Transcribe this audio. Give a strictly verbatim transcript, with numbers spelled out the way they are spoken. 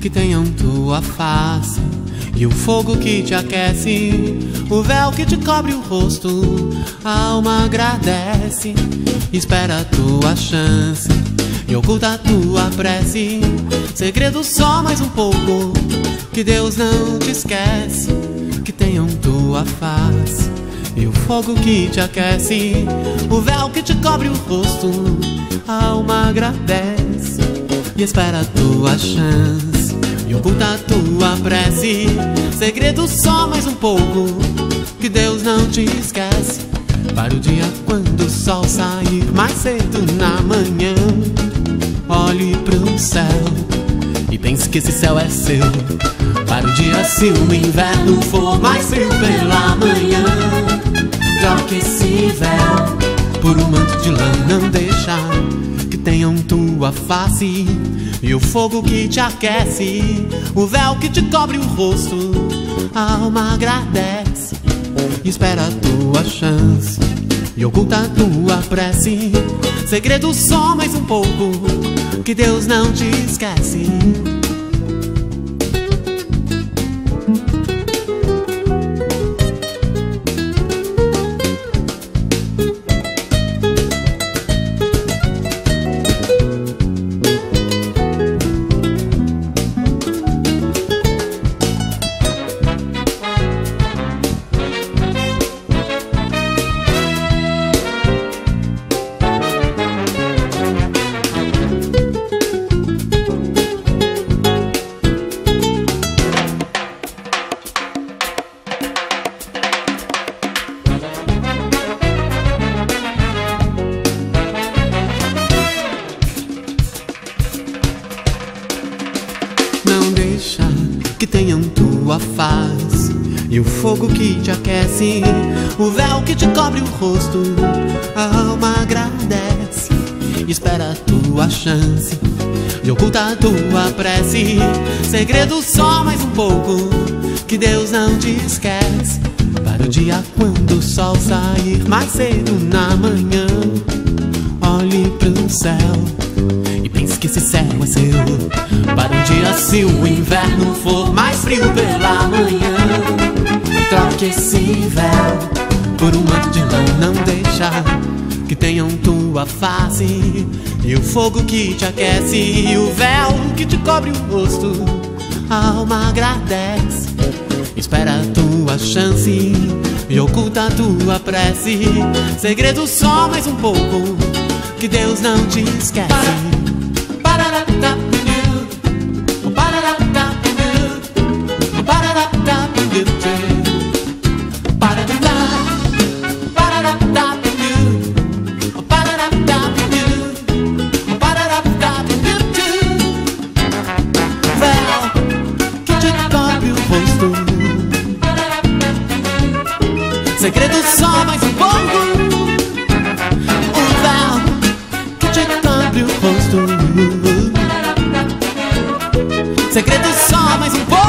Que tenham tua face e o fogo que te aquece, o véu que te cobre o rosto. A alma agradece, espera a tua chance e oculta a tua prece. Segredo só mais um pouco, que Deus não te esquece. Que tenham tua face e o fogo que te aquece, o véu que te cobre o rosto. A alma agradece e espera a tua chance e oculta a tua prece. Segredo só mais um pouco, que Deus não te esquece. Para o dia quando o sol sair mais cedo na manhã, olhe pro céu e pense que esse céu é seu. Para o dia se o inverno for mais frio pela manhã, troque esse véu por um manto de lã. Não deixa que tenham tua face e o fogo que te aquece, o véu que te cobre o rosto. A alma agradece e espera a tua chance e oculta a tua prece. Segredo só mais um pouco, que Deus não te esquece. Não deixa que tenham tua face e o fogo que te aquece, o véu que te cobre o rosto. A alma agradece, espera a tua chance e oculta a tua prece. Segredo só mais um pouco, que Deus não te esquece. Para o dia quando o sol sair mais cedo na manhã, olhe pro céu e pense que esse céu é seu. Para um dia se o inverno for mais frio pela manhã, troque esse véu por um manto de lã. Não deixa que tenham tua face e o fogo que te aquece, e o véu que te cobre o rosto. A alma agradece, espera a tua chance e oculta a tua prece. Segredo só mais um pouco, que Deus não te esquece. Segredo só mais um pouco, o véu que te cobre o rosto. Segredo só mais um pouco.